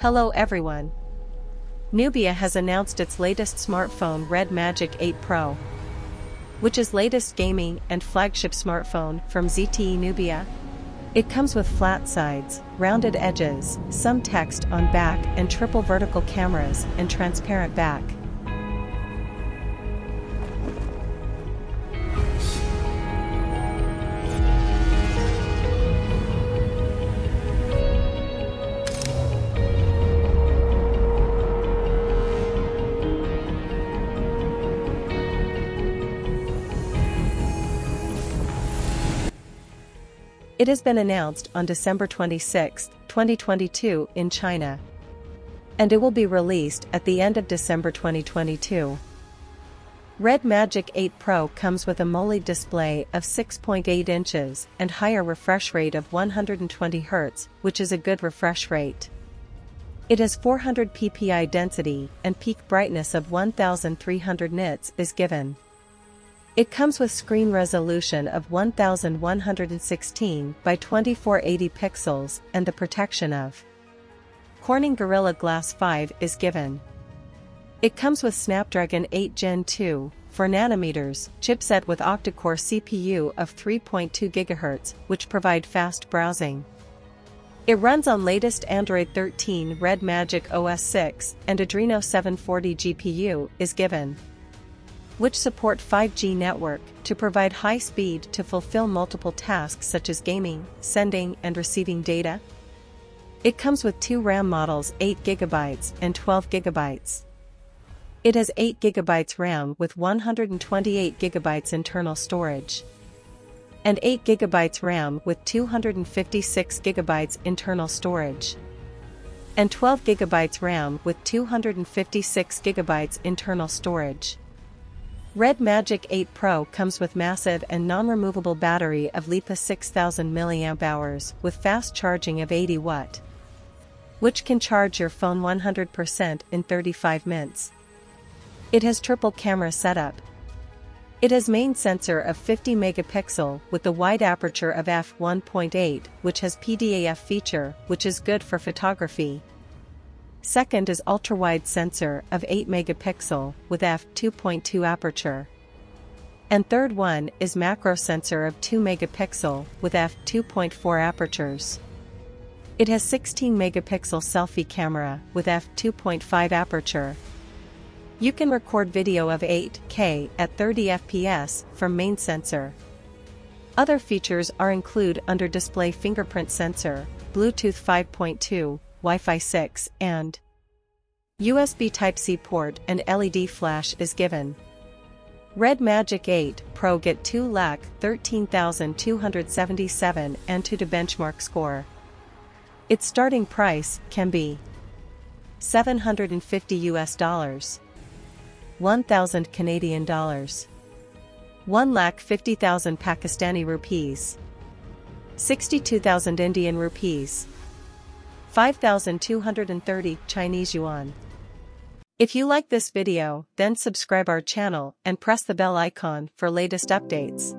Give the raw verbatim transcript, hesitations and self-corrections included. Hello everyone. Nubia has announced its latest smartphone Red Magic eight Pro, which is latest gaming and flagship smartphone from Z T E Nubia. It comes with flat sides, rounded edges, some text on back and triple vertical cameras and transparent back. It has been announced on December twenty-sixth, twenty twenty-two in China, and it will be released at the end of December twenty twenty-two. Red Magic eight Pro comes with AMOLED display of six point eight inches and higher refresh rate of one hundred twenty hertz, which is a good refresh rate. It has four hundred P P I density and peak brightness of one thousand three hundred nits is given. It comes with screen resolution of one thousand one hundred sixteen by twenty-four eighty pixels and the protection of Corning Gorilla Glass five is given. It comes with Snapdragon eight Gen two, four nanometer chipset with octa-core C P U of three point two gigahertz, which provide fast browsing. It runs on latest Android thirteen Red Magic O S six and Adreno seven forty G P U is given, which support five G network to provide high speed to fulfill multiple tasks such as gaming, sending and receiving data. It comes with two RAM models, eight gigabyte and twelve gigabyte. It has eight gigabyte RAM with one hundred twenty-eight gigabyte internal storage, and eight gigabyte RAM with two hundred fifty-six gigabyte internal storage, and twelve gigabyte RAM with two hundred fifty-six gigabyte internal storage. Red Magic eight Pro comes with massive and non-removable battery of Li-Po six thousand milliamp hours with fast charging of eighty watt, which can charge your phone one hundred percent in thirty-five minutes. It has triple camera setup. It has main sensor of fifty megapixel with the wide aperture of f one point eight, which has P D A F feature, which is good for photography. Second is ultra-wide sensor of eight megapixel with f two point two aperture. And third one is macro sensor of two megapixel with f two point four apertures. It has sixteen megapixel selfie camera with f two point five aperture. You can record video of eight K at thirty F P S from main sensor. Other features are include under display fingerprint sensor, Bluetooth five point two, Wi-Fi six and U S B Type-C port and L E D flash is given. Red Magic eight Pro get two lakh thirteen thousand two hundred seventy-seven and to the benchmark score. Its starting price can be seven hundred fifty U S dollars, one thousand Canadian dollars, one lakh fifty thousand Pakistani rupees, sixty-two thousand Indian rupees, five thousand two hundred thirty Chinese yuan. If you like this video, then subscribe our channel and press the bell icon for latest updates.